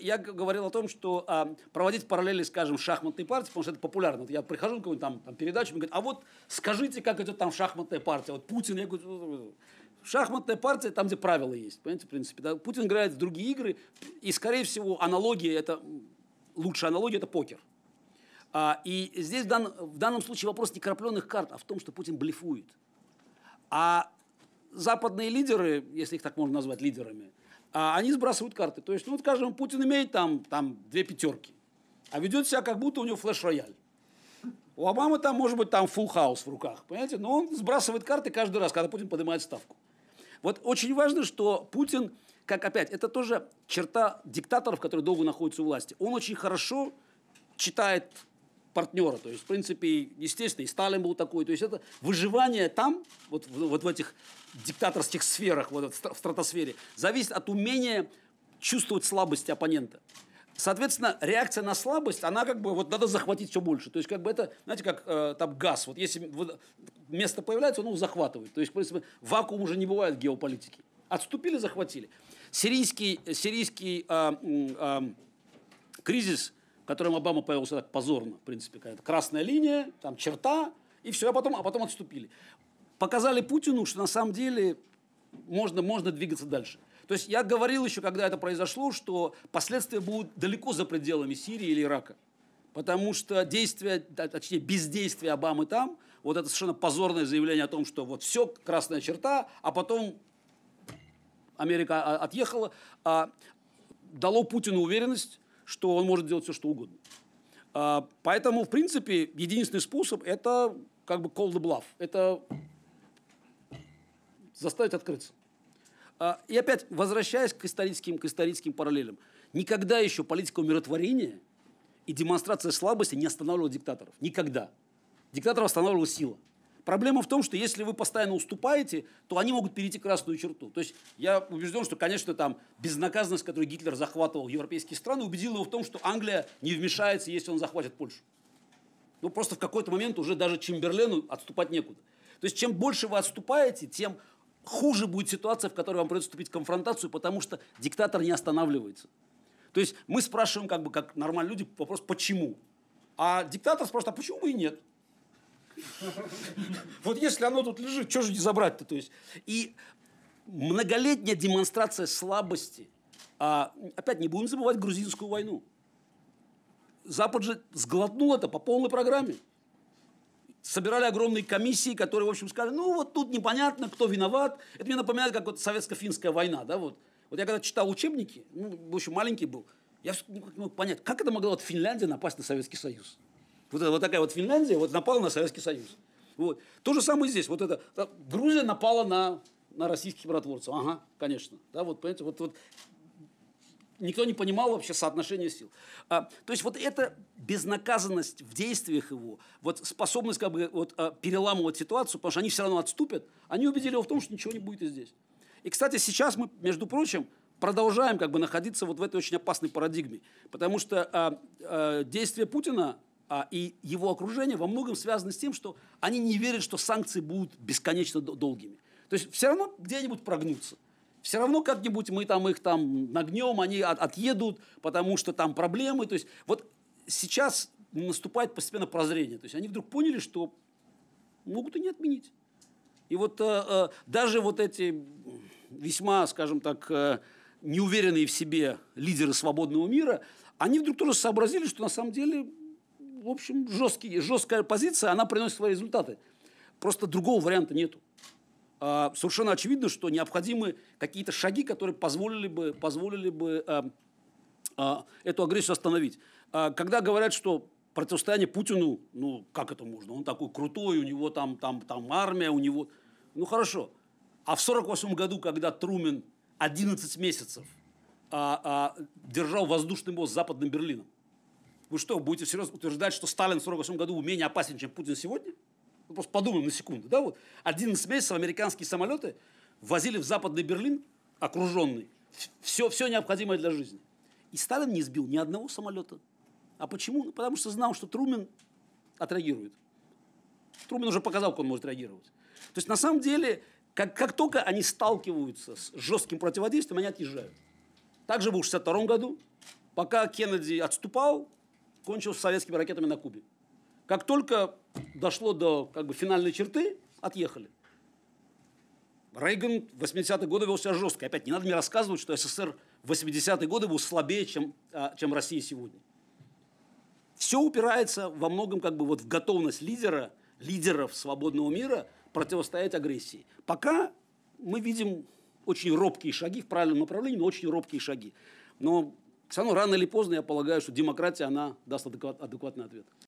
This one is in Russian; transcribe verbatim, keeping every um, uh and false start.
Я говорил о том, что а, проводить параллели, скажем, шахматной партии, потому что это популярно. Вот я прихожу на какую-нибудь там, там передачу, мне говорят, а вот скажите, как идет там шахматная партия. Вот Путин, я говорю, шахматная партия там, где правила есть, понимаете, в принципе. Да? Путин играет в другие игры, и, скорее всего, аналогия, это, лучшая аналогия – это покер. А, и здесь в, дан, в данном случае вопрос не крапленых карт, а в том, что Путин блефует. А западные лидеры, если их так можно назвать лидерами, а они сбрасывают карты. То есть, ну, вот, скажем, Путин имеет там, там две пятерки, а ведет себя, как будто у него флеш-рояль. У Обамы там, может быть, там фулл-хаус в руках, понимаете? Но он сбрасывает карты каждый раз, когда Путин поднимает ставку. Вот очень важно, что Путин, как опять, это тоже черта диктаторов, которые долго находятся у власти. Он очень хорошо читает партнера. То есть, в принципе, естественно, и Сталин был такой. То есть, это выживание там, вот, вот в этих диктаторских сферах, вот в стратосфере, зависит от умения чувствовать слабости оппонента. Соответственно, реакция на слабость, она как бы, вот надо захватить все больше. То есть, как бы это, знаете, как э, там газ. Вот если вот, место появляется, он его захватывает. То есть, в принципе, вакуум уже не бывает в геополитике. Отступили, захватили. Сирийский, сирийский э, э, э, кризис, в котором Обама появился так позорно, в принципе, какая-то красная линия, там черта, и все, а потом, а потом отступили. Показали Путину, что на самом деле можно, можно двигаться дальше. То есть я говорил еще, когда это произошло, что последствия будут далеко за пределами Сирии или Ирака. Потому что действие, точнее бездействие Обамы там, вот это совершенно позорное заявление о том, что вот все, красная черта, а потом Америка отъехала, дало Путину уверенность, что он может делать все, что угодно. Поэтому, в принципе, единственный способ – это как бы call the bluff. Это заставить открыться. И опять, возвращаясь к историческим, к историческим параллелям, никогда еще политика умиротворения и демонстрация слабости не останавливала диктаторов. Никогда. Диктаторов останавливала сила. Проблема в том, что если вы постоянно уступаете, то они могут перейти красную черту. То есть я убежден, что, конечно, там безнаказанность, которую Гитлер захватывал европейские страны, убедила его в том, что Англия не вмешается, если он захватит Польшу. Ну, просто в какой-то момент уже даже Чемберлену отступать некуда. То есть чем больше вы отступаете, тем хуже будет ситуация, в которой вам придется вступить в конфронтацию, потому что диктатор не останавливается. То есть мы спрашиваем, как бы, как нормальные люди, вопрос «почему?». А диктатор спрашивает «а почему бы и нет?». Вот если оно тут лежит, что же не забрать-то? То есть, и многолетняя демонстрация слабости. А, опять, не будем забывать грузинскую войну. Запад же сглотнул это по полной программе. Собирали огромные комиссии, которые, в общем, сказали, ну вот тут непонятно, кто виноват. Это мне напоминает, как вот советско-финская война. Да, вот. Вот я когда читал учебники, ну, в общем, маленький был, я не мог понять, как это могла вот Финляндия напасть на Советский Союз. Вот, это, вот такая вот Финляндия вот напала на Советский Союз. Вот. То же самое здесь. Вот это, Грузия напала на, на российских миротворцев. Ага, конечно. Да, вот, понимаете, вот, вот. Никто не понимал вообще соотношение сил. А, то есть вот эта безнаказанность в действиях его, вот способность как бы, вот, переламывать ситуацию, потому что они все равно отступят, они убедили его в том, что ничего не будет и здесь. И, кстати, сейчас мы, между прочим, продолжаем как бы, находиться вот в этой очень опасной парадигме. Потому что а, а, действия Путина... и его окружение во многом связано с тем, что они не верят, что санкции будут бесконечно долгими. То есть все равно где-нибудь прогнутся. Все равно как-нибудь мы там их там нагнем, они от отъедут, потому что там проблемы. То есть вот сейчас наступает постепенно прозрение. То есть они вдруг поняли, что могут и не отменить. И вот э, э, даже вот эти весьма, скажем так, э, неуверенные в себе лидеры свободного мира, они вдруг тоже сообразили, что на самом деле... В общем, жесткий, жесткая позиция, она приносит свои результаты. Просто другого варианта нету. А, совершенно очевидно, что необходимы какие-то шаги, которые позволили бы, позволили бы а, а, эту агрессию остановить. А, когда говорят, что противостояние Путину, ну как это можно? Он такой крутой, у него там, там, там армия, у него... Ну хорошо. А в сорок восьмом году, когда Трумен одиннадцать месяцев а, а, держал воздушный мост западным Берлином, вы что, будете всерьез утверждать, что Сталин в сорок восьмом году менее опасен, чем Путин сегодня? Ну, просто подумаем на секунду. Да? Вот. одиннадцать месяцев американские самолеты возили в Западный Берлин, окруженный, все, все необходимое для жизни. И Сталин не сбил ни одного самолета. А почему? Ну, потому что знал, что Трумен отреагирует. Трумен уже показал, как он может реагировать. То есть, на самом деле, как, как только они сталкиваются с жестким противодействием, они отъезжают. Так же было в шестьдесят втором году. Пока Кеннеди отступал, кончилось советскими ракетами на Кубе. Как только дошло до как бы, финальной черты, отъехали. Рейган в восьмидесятые годы вел себя жестко. Опять, не надо мне рассказывать, что СССР в восьмидесятые годы был слабее, чем, чем Россия сегодня. Все упирается во многом как бы, вот, в готовность лидера, лидеров свободного мира противостоять агрессии. Пока мы видим очень робкие шаги в правильном направлении, но очень робкие шаги. Но все равно рано или поздно, я полагаю, что демократия, она даст адекват, адекватный ответ.